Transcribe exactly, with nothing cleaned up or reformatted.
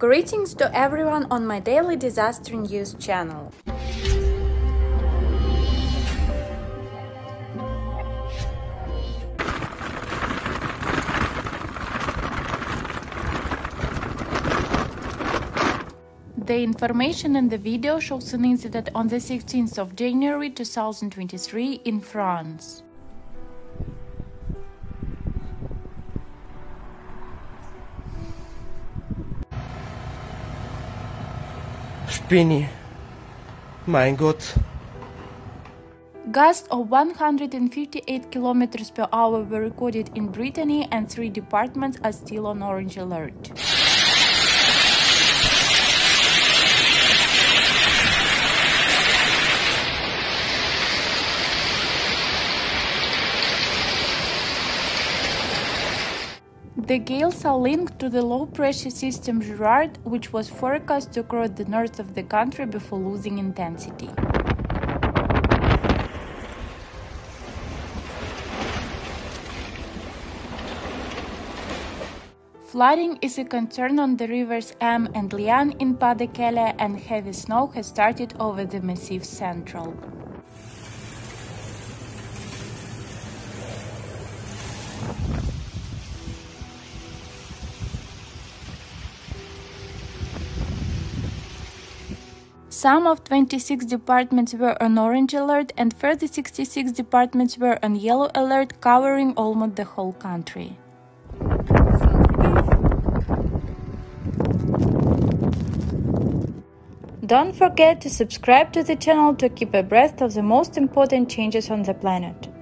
Greetings to everyone on my daily disaster news channel. The information in the video shows an incident on the sixteenth of January two thousand twenty-three in France. Spinny. Mein Gott. Gusts of one hundred fifty-eight kilometers per hour were recorded in Brittany, and three departments are still on orange alert. The gales are linked to the low-pressure system Gérard, which was forecast to cross the north of the country before losing intensity. Flooding is a concern on the rivers Hem and Liane in Pas-de-Calais, and heavy snow has started over the Massif Central. Some of twenty-six departments were on orange alert, and further sixty-six departments were on yellow alert, covering almost the whole country. Don't forget to subscribe to the channel to keep abreast of the most important changes on the planet.